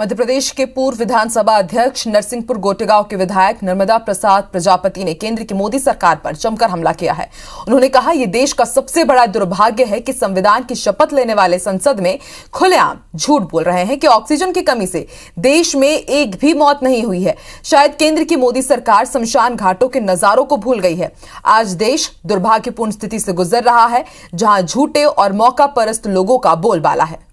मध्य प्रदेश के पूर्व विधानसभा अध्यक्ष नरसिंहपुर गोटेगांव के विधायक नर्मदा प्रसाद प्रजापति ने केंद्र की मोदी सरकार पर जमकर हमला किया है। उन्होंने कहा, यह देश का सबसे बड़ा दुर्भाग्य है कि संविधान की शपथ लेने वाले संसद में खुलेआम झूठ बोल रहे हैं कि ऑक्सीजन की कमी से देश में एक भी मौत नहीं हुई है। शायद केंद्र की मोदी सरकार शमशान घाटों के नजारों को भूल गई है। आज देश दुर्भाग्यपूर्ण स्थिति से गुजर रहा है, जहां झूठे और मौका परस्त लोगों का बोलबाला है।